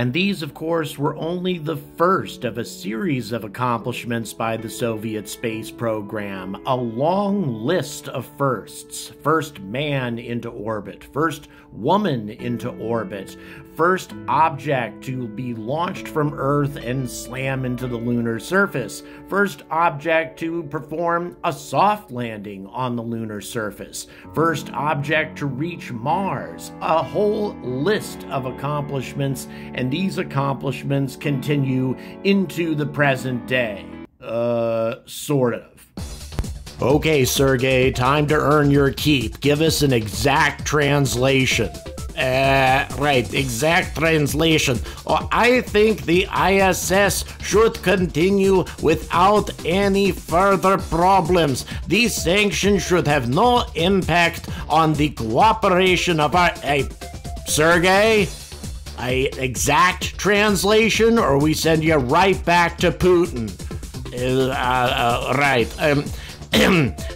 And these, of course, were only the first of a series of accomplishments by the Soviet space program. A long list of firsts. First man into orbit. First woman into orbit. First object to be launched from Earth and slam into the lunar surface. First object to perform a soft landing on the lunar surface. First object to reach Mars. A whole list of accomplishments, and these accomplishments continue into the present day. Sort of. Okay, Sergei, time to earn your keep. Give us an exact translation. Right, exact translation. Oh, I think the ISS should continue without any further problems. These sanctions should have no impact on the cooperation of our... Hey, Sergei? Exact translation, or we send you right back to Putin? Right.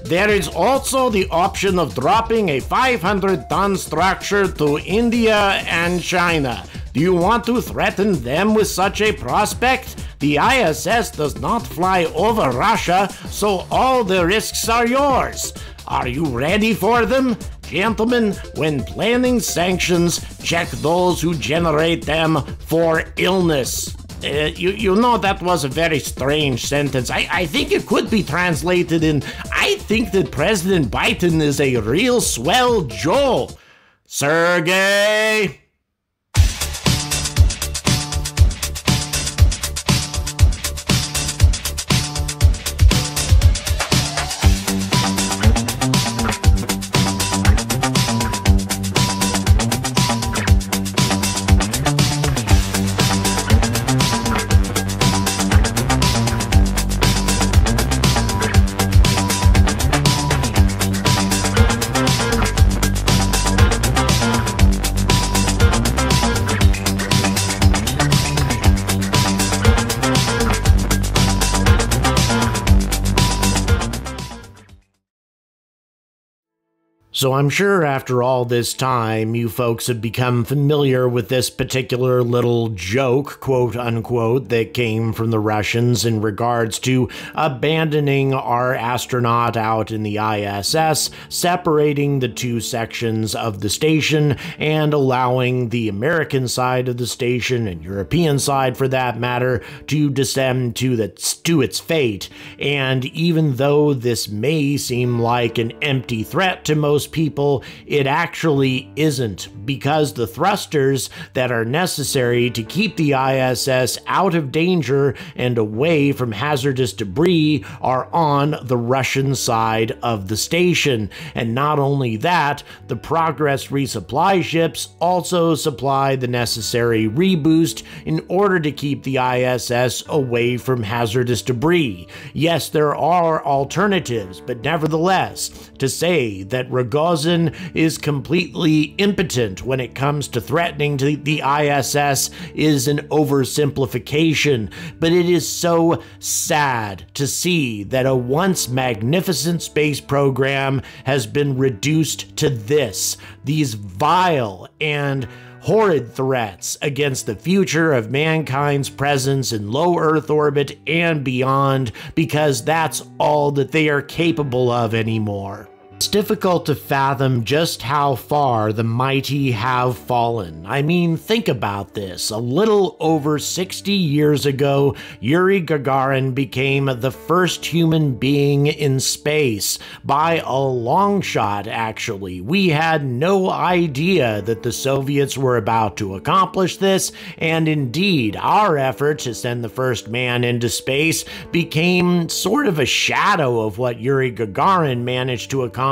There is also the option of dropping a 500-ton structure to India and China. Do you want to threaten them with such a prospect? The ISS does not fly over Russia, so all the risks are yours. Are you ready for them? Gentlemen, when planning sanctions, check those who generate them for illness. You know, that was a very strange sentence. I think it could be translated in, I think that President Biden is a real swell Joe. Sergei! So I'm sure after all this time, you folks have become familiar with this particular little joke, quote unquote, that came from the Russians in regards to abandoning our astronaut out in the ISS, separating the two sections of the station, and allowing the American side of the station, and European side for that matter, to descend to its fate. And even though this may seem like an empty threat to most people, it actually isn't, because the thrusters that are necessary to keep the ISS out of danger and away from hazardous debris are on the Russian side of the station. And not only that, the Progress resupply ships also supply the necessary reboost in order to keep the ISS away from hazardous debris. Yes, there are alternatives, but nevertheless, to say that Rogozin is completely impotent when it comes to threatening the ISS is an oversimplification, but it is so sad to see that a once magnificent space program has been reduced to this, these vile and horrid threats against the future of mankind's presence in low Earth orbit and beyond, because that's all that they are capable of anymore. It's difficult to fathom just how far the mighty have fallen. I mean, think about this. A little over 60 years ago, Yuri Gagarin became the first human being in space. By a long shot, actually. We had no idea that the Soviets were about to accomplish this, and indeed, our effort to send the first man into space became sort of a shadow of what Yuri Gagarin managed to accomplish.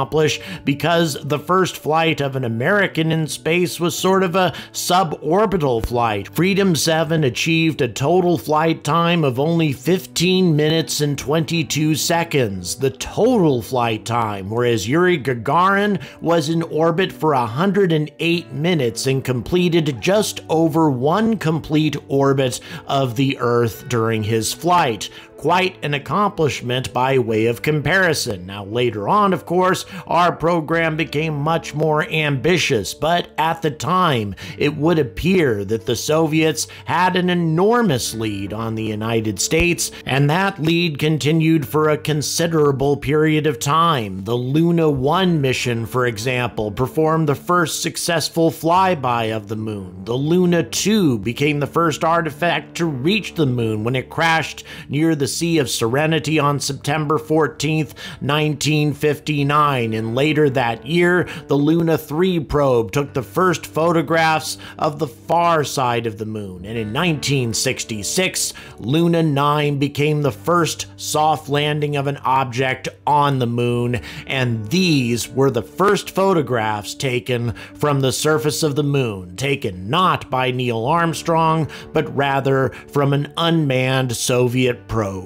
Because the first flight of an American in space was sort of a suborbital flight. Freedom 7 achieved a total flight time of only 15 minutes and 22 seconds, the total flight time, whereas Yuri Gagarin was in orbit for 108 minutes and completed just over one complete orbit of the Earth during his flight. quite an accomplishment by way of comparison. Now, later on, of course, our program became much more ambitious, but at the time, it would appear that the Soviets had an enormous lead on the United States, and that lead continued for a considerable period of time. The Luna 1 mission, for example, performed the first successful flyby of the moon. The Luna 2 became the first artifact to reach the moon when it crashed near the Sea of Serenity on September 14th, 1959, and later that year, the Luna 3 probe took the first photographs of the far side of the moon, and in 1966, Luna 9 became the first soft landing of an object on the moon, and these were the first photographs taken from the surface of the moon, taken not by Neil Armstrong, but rather from an unmanned Soviet probe.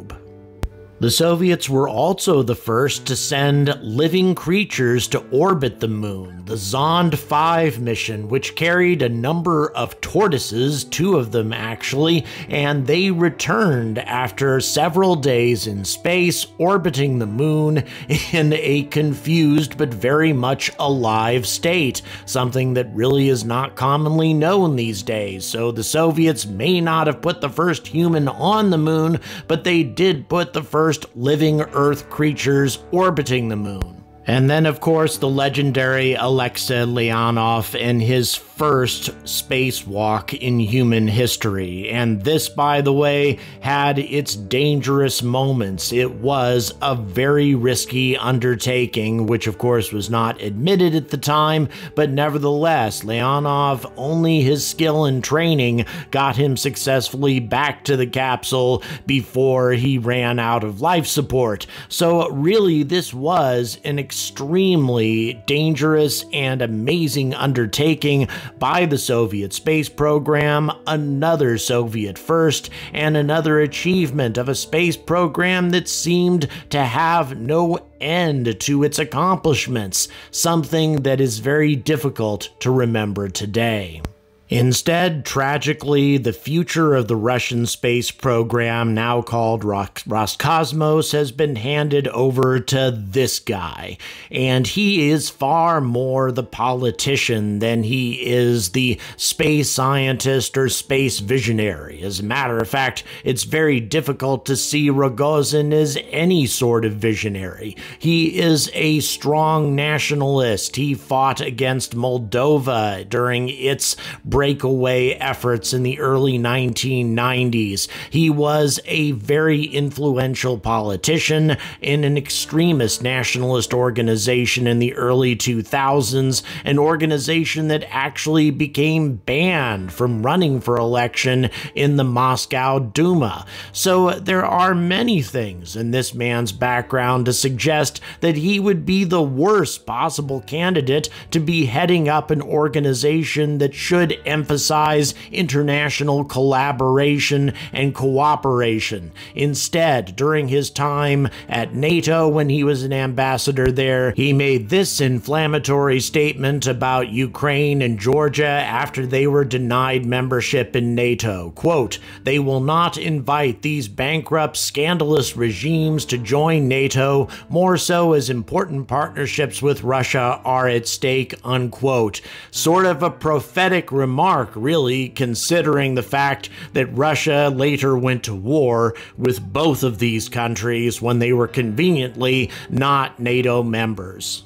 The Soviets were also the first to send living creatures to orbit the moon. The Zond 5 mission, which carried a number of tortoises, two of them actually, and they returned after several days in space, orbiting the moon in a confused but very much alive state, something that really is not commonly known these days. So the Soviets may not have put the first human on the moon, but they did put the first living Earth creatures orbiting the moon. And then, of course, the legendary Alexei Leonov and his first spacewalk in human history. And this, by the way, had its dangerous moments. It was a very risky undertaking, which of course was not admitted at the time, but nevertheless, Leonov, only his skill and training got him successfully back to the capsule before he ran out of life support. So really, this was an extremely dangerous and amazing undertaking by the Soviet space program, another Soviet first, and another achievement of a space program that seemed to have no end to its accomplishments, something that is very difficult to remember today. Instead, tragically, the future of the Russian space program, now called Roscosmos, has been handed over to this guy. And he is far more the politician than he is the space scientist or space visionary. As a matter of fact, it's very difficult to see Rogozin as any sort of visionary. He is a strong nationalist. He fought against Moldova during its breakaway efforts in the early 1990s. He was a very influential politician in an extremist nationalist organization in the early 2000s, an organization that actually became banned from running for election in the Moscow Duma. So there are many things in this man's background to suggest that he would be the worst possible candidate to be heading up an organization that should emphasize international collaboration and cooperation. Instead, during his time at NATO, when he was an ambassador there, he made this inflammatory statement about Ukraine and Georgia after they were denied membership in NATO. Quote, "They will not invite these bankrupt, scandalous regimes to join NATO, more so as important partnerships with Russia are at stake," unquote. Sort of a prophetic remark, really, considering the fact that Russia later went to war with both of these countries when they were conveniently not NATO members.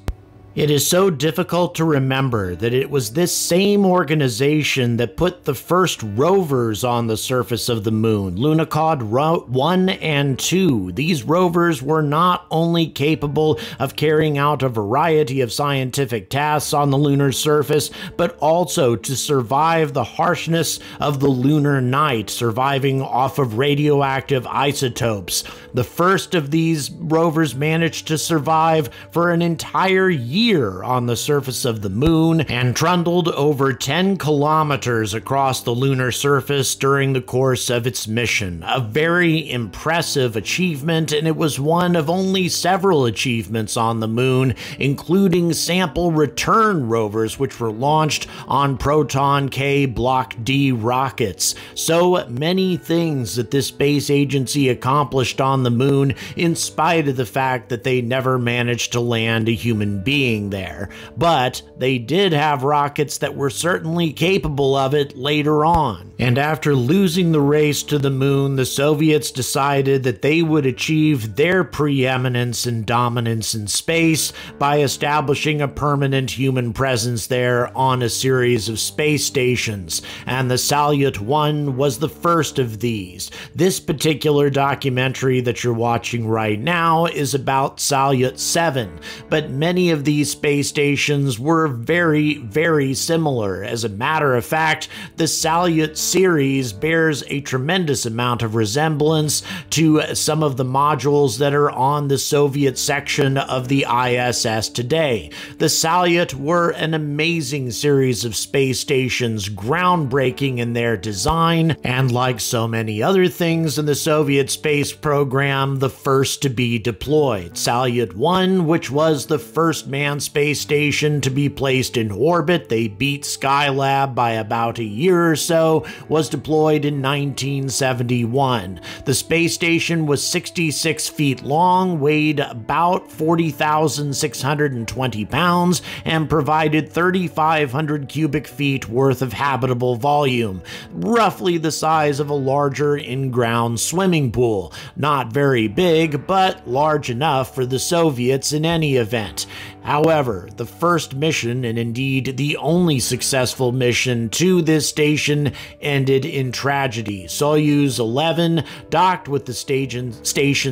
It is so difficult to remember that it was this same organization that put the first rovers on the surface of the moon, Lunokhod 1 and 2. These rovers were not only capable of carrying out a variety of scientific tasks on the lunar surface, but also to survive the harshness of the lunar night, surviving off of radioactive isotopes. The first of these rovers managed to survive for an entire year year on the surface of the moon and trundled over 10 kilometers across the lunar surface during the course of its mission. A very impressive achievement, and it was one of only several achievements on the moon, including sample return rovers which were launched on Proton-K Block-D rockets. So many things that this space agency accomplished on the moon, in spite of the fact that they never managed to land a human being there. But they did have rockets that were certainly capable of it later on. And after losing the race to the moon, the Soviets decided that they would achieve their preeminence and dominance in space by establishing a permanent human presence there on a series of space stations, and the Salyut 1 was the first of these. This particular documentary that you're watching right now is about Salyut 7, but many of these space stations were very, very similar. As a matter of fact, the Salyut series bears a tremendous amount of resemblance to some of the modules that are on the Soviet section of the ISS today. The Salyut were an amazing series of space stations, groundbreaking in their design, and like so many other things in the Soviet space program, the first to be deployed. Salyut 1, which was the first manned space station to be placed in orbit, they beat Skylab by about a year or so, was deployed in 1971. The space station was 66 feet long, weighed about 40,620 pounds, and provided 3,500 cubic feet worth of habitable volume, roughly the size of a larger in-ground swimming pool. Not very big, but large enough for the Soviets in any event. However, the first mission, and indeed the only successful mission to this station, ended in tragedy. Soyuz 11 docked with the station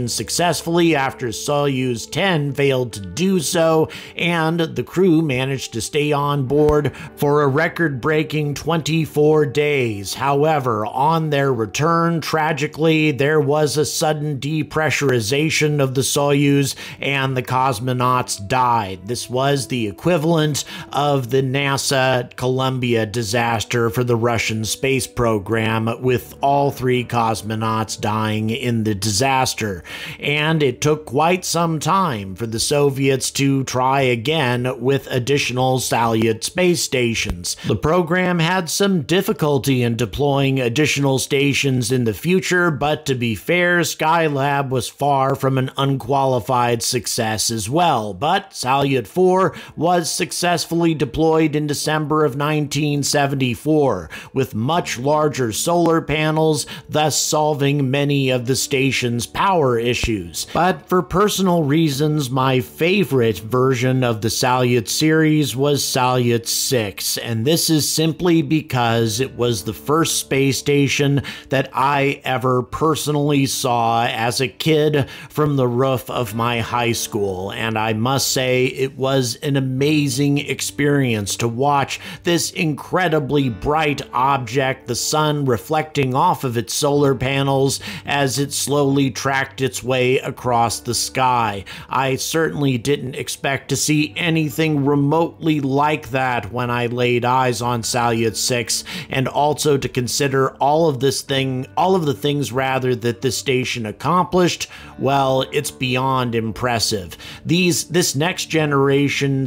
successfully after Soyuz 10 failed to do so, and the crew managed to stay on board for a record-breaking 24 days. However, on their return, tragically, there was a sudden depressurization of the Soyuz, and the cosmonauts died. This was the equivalent of the NASA Columbia disaster for the Russian space program, with all three cosmonauts dying in the disaster. And it took quite some time for the Soviets to try again with additional Salyut space stations. The program had some difficulty in deploying additional stations in the future, but to be fair, Skylab was far from an unqualified success as well. But Salyut 4 was successfully deployed in December of 1974 with much larger solar panels, thus solving many of the station's power issues. But for personal reasons, my favorite version of the Salyut series was Salyut 6, and this is simply because it was the first space station that I ever personally saw as a kid from the roof of my high school, and I must say, it was an amazing experience to watch this incredibly bright object, the sun reflecting off of its solar panels as it slowly tracked its way across the sky. I certainly didn't expect to see anything remotely like that when I laid eyes on Salyut 6, and also to consider all of the things that this station accomplished, well, it's beyond impressive. This next generation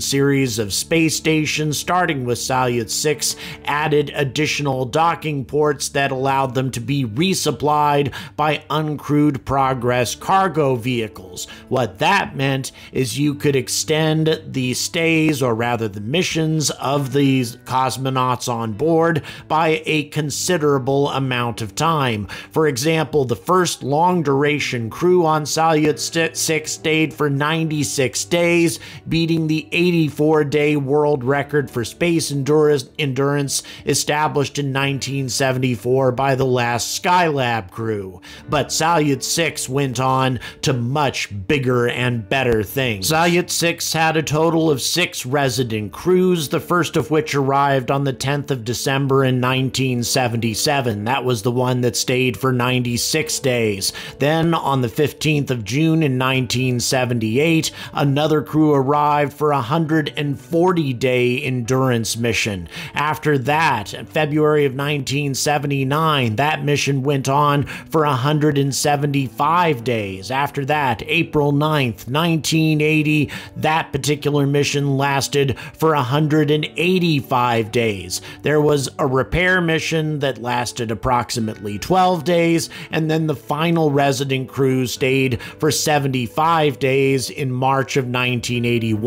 series of space stations, starting with Salyut 6, added additional docking ports that allowed them to be resupplied by uncrewed Progress cargo vehicles. What that meant is you could extend the stays, or rather the missions, of these cosmonauts on board by a considerable amount of time. For example, the first long-duration crew on Salyut 6 stayed for 96 days, beating the 84-day world record for space endurance established in 1974 by the last Skylab crew. But Salyut 6 went on to much bigger and better things. Salyut 6 had a total of 6 resident crews, the first of which arrived on the 10th of December in 1977. That was the one that stayed for 96 days. Then on the 15th of June in 1978, another crew arrived arrived for a 140-day endurance mission. After that, in February of 1979, that mission went on for 175 days. After that, April 9th, 1980, that particular mission lasted for 185 days. There was a repair mission that lasted approximately 12 days, and then the final resident crew stayed for 75 days in March of 1981.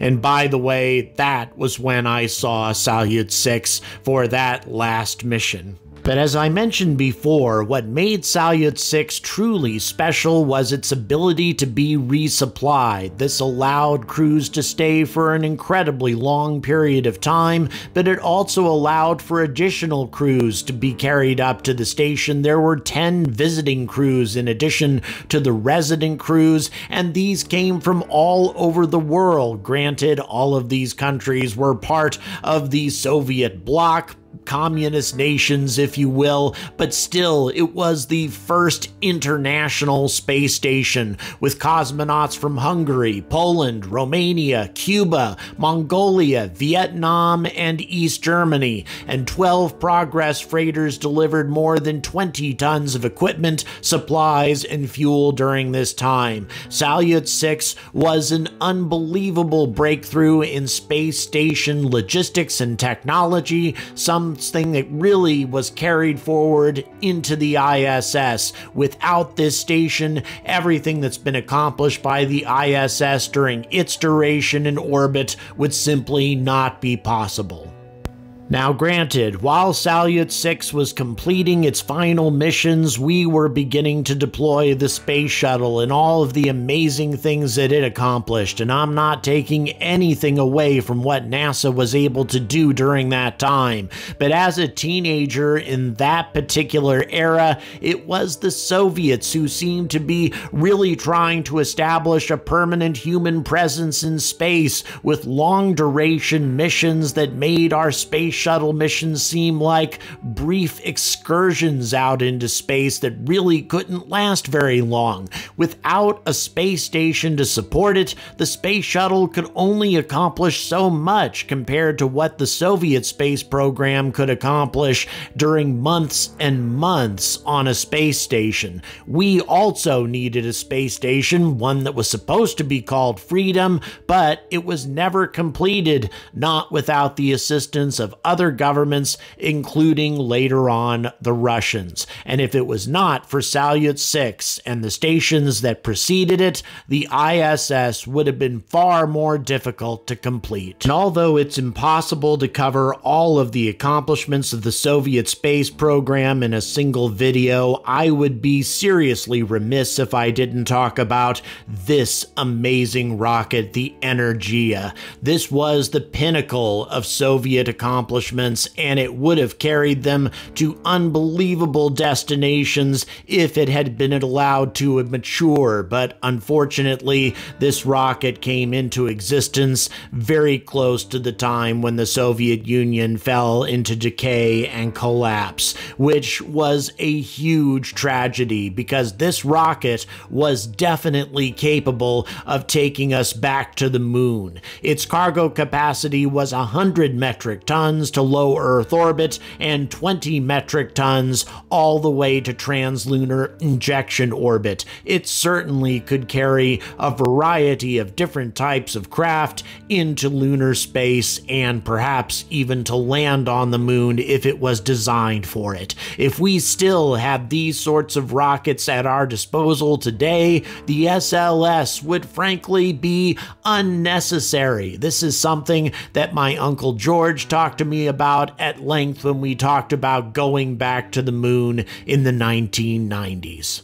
And by the way, that was when I saw Salyut 6 for that last mission. But as I mentioned before, what made Salyut 6 truly special was its ability to be resupplied. This allowed crews to stay for an incredibly long period of time, but it also allowed for additional crews to be carried up to the station. There were 10 visiting crews in addition to the resident crews, and these came from all over the world. Granted, all of these countries were part of the Soviet bloc, communist nations, if you will, but still, it was the first international space station, with cosmonauts from Hungary, Poland, Romania, Cuba, Mongolia, Vietnam, and East Germany, and 12 Progress freighters delivered more than 20 tons of equipment, supplies, and fuel during this time. Salyut 6 was an unbelievable breakthrough in space station logistics and technology, something that really was carried forward into the ISS. Without this station, everything that's been accomplished by the ISS during its duration in orbit would simply not be possible. Now granted, while Salyut 6 was completing its final missions, we were beginning to deploy the space shuttle and all of the amazing things that it accomplished, and I'm not taking anything away from what NASA was able to do during that time. But as a teenager in that particular era, it was the Soviets who seemed to be really trying to establish a permanent human presence in space with long-duration missions that made our space shuttle missions seem like brief excursions out into space that really couldn't last very long. Without a space station to support it, the space shuttle could only accomplish so much compared to what the Soviet space program could accomplish during months and months on a space station. We also needed a space station, one that was supposed to be called Freedom, but it was never completed, not without the assistance of other governments, including later on the Russians. And if it was not for Salyut 6 and the stations that preceded it, the ISS would have been far more difficult to complete. And although it's impossible to cover all of the accomplishments of the Soviet space program in a single video, I would be seriously remiss if I didn't talk about this amazing rocket, the Energia. This was the pinnacle of Soviet accomplishments, and it would have carried them to unbelievable destinations if it had been allowed to mature, but unfortunately, this rocket came into existence very close to the time when the Soviet Union fell into decay and collapse, which was a huge tragedy because this rocket was definitely capable of taking us back to the moon. Its cargo capacity was 100 metric tons to low Earth orbit and 20 metric tons all the way to translunar injection orbit. It certainly could carry a variety of different types of craft into lunar space and perhaps even to land on the moon if it was designed for it. If we still had these sorts of rockets at our disposal today, the SLS would frankly be unnecessary. This is something that my Uncle George talked to me about at length when we talked about going back to the moon in the 1990s.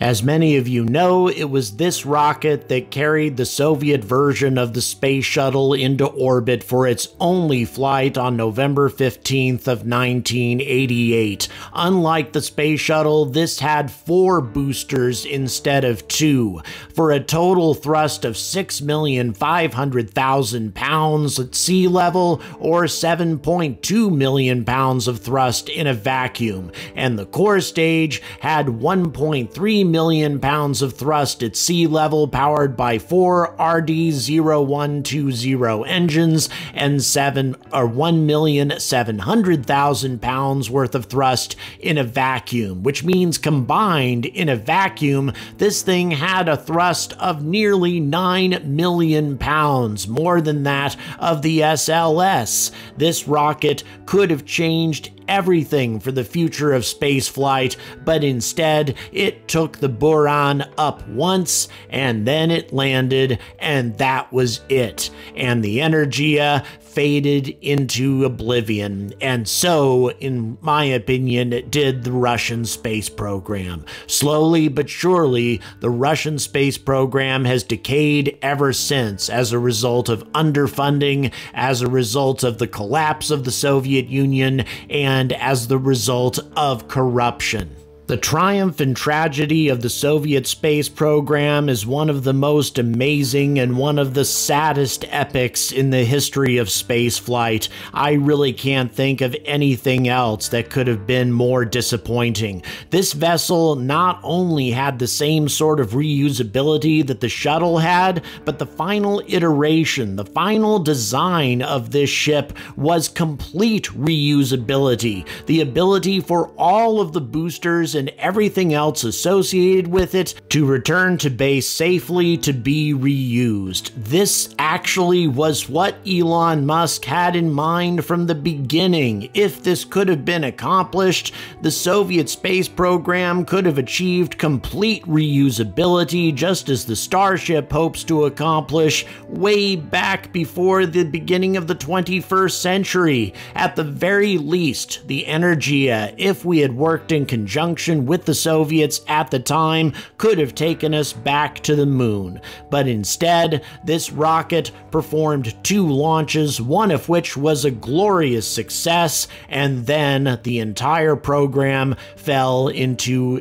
As many of you know, it was this rocket that carried the Soviet version of the space shuttle into orbit for its only flight on November 15th of 1988. Unlike the space shuttle, this had 4 boosters instead of 2, for a total thrust of 6,500,000 pounds at sea level or 7.2 million pounds of thrust in a vacuum, and the core stage had 1.3 million pounds of thrust at sea level, powered by 4 RD-120 engines and 1,700,000 pounds worth of thrust in a vacuum, which means combined in a vacuum, this thing had a thrust of nearly 9 million pounds, more than that of the SLS. This rocket could have changed everything for the future of space flight, but instead it took the Buran up once and then it landed, and that was it. And the Energia faded into oblivion, and so, in my opinion, it did the Russian space program. Slowly but surely, the Russian space program has decayed ever since as a result of underfunding, as a result of the collapse of the Soviet Union, and as the result of corruption. The triumph and tragedy of the Soviet space program is one of the most amazing and one of the saddest epics in the history of spaceflight. I really can't think of anything else that could have been more disappointing. This vessel not only had the same sort of reusability that the shuttle had, but the final iteration, the final design of this ship was complete reusability. The ability for all of the boosters and everything else associated with it to return to base safely to be reused. This actually was what Elon Musk had in mind from the beginning. If this could have been accomplished, the Soviet space program could have achieved complete reusability, just as the Starship hopes to accomplish way back before the beginning of the 21st century. At the very least, the Energia, if we had worked in conjunction with the Soviets at the time, could have taken us back to the moon. But instead, this rocket performed 2 launches, one of which was a glorious success, and then the entire program fell into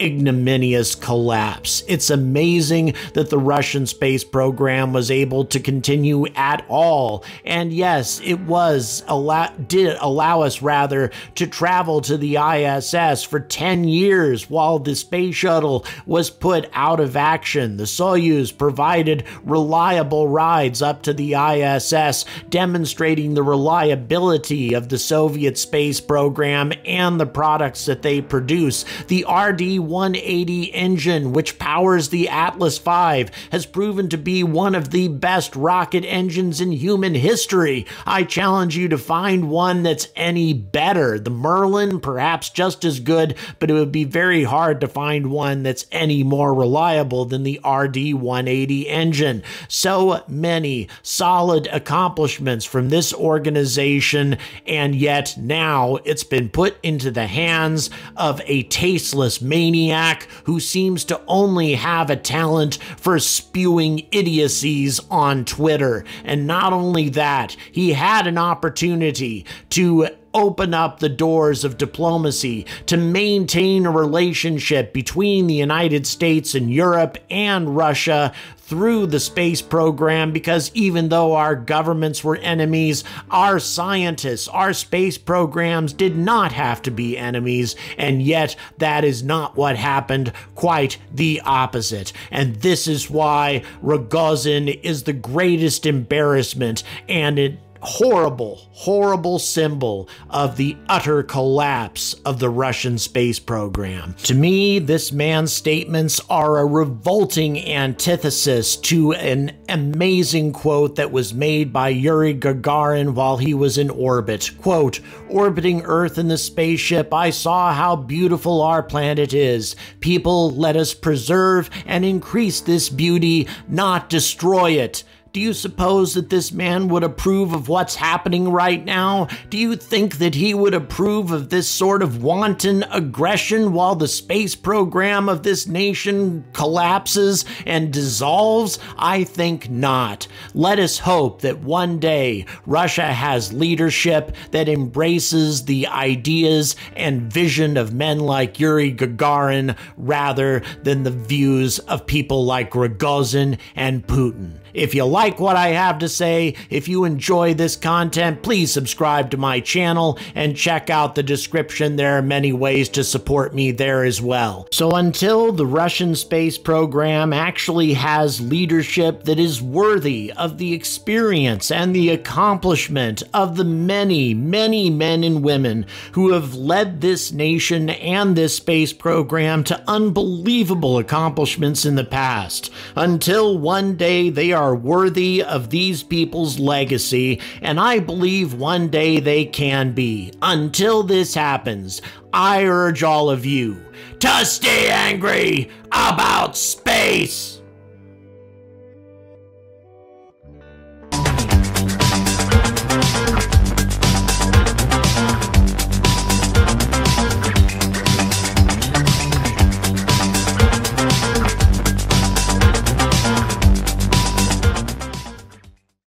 ignominious collapse. It's amazing that the Russian space program was able to continue at all. And yes, it did allow us rather to travel to the ISS for 10 years while the space shuttle was put out of action. The Soyuz provided reliable rides up to the ISS, demonstrating the reliability of the Soviet space program and the products that they produce. The RD-180 engine, which powers the Atlas V, has proven to be one of the best rocket engines in human history. I challenge you to find one that's any better. The Merlin, perhaps just as good, but it would be very hard to find one that's any more reliable than the RD-180 engine. So many solid accomplishments from this organization, and yet now it's been put into the hands of a tasteless maniac who seems to only have a talent for spewing idiocies on Twitter. And not only that, he had an opportunity to open up the doors of diplomacy, to maintain a relationship between the United States and Europe and Russia through the space program, because even though our governments were enemies, our scientists, our space programs did not have to be enemies, and yet that is not what happened, quite the opposite. And this is why Rogozin is the greatest embarrassment and it horrible, horrible symbol of the utter collapse of the Russian space program. To me, this man's statements are a revolting antithesis to an amazing quote that was made by Yuri Gagarin while he was in orbit. Quote, "Orbiting Earth in the spaceship, I saw how beautiful our planet is. People, let us preserve and increase this beauty, not destroy it." Do you suppose that this man would approve of what's happening right now? Do you think that he would approve of this sort of wanton aggression while the space program of this nation collapses and dissolves? I think not. Let us hope that one day Russia has leadership that embraces the ideas and vision of men like Yuri Gagarin rather than the views of people like Rogozin and Putin. If you like like what I have to say, if you enjoy this content, please subscribe to my channel and check out the description. There are many ways to support me there as well. So until the Russian space program actually has leadership that is worthy of the experience and the accomplishment of the many, many men and women who have led this nation and this space program to unbelievable accomplishments in the past, until one day they are worthy of these people's legacy, and I believe one day they can be. Until this happens, I urge all of you to stay angry about space!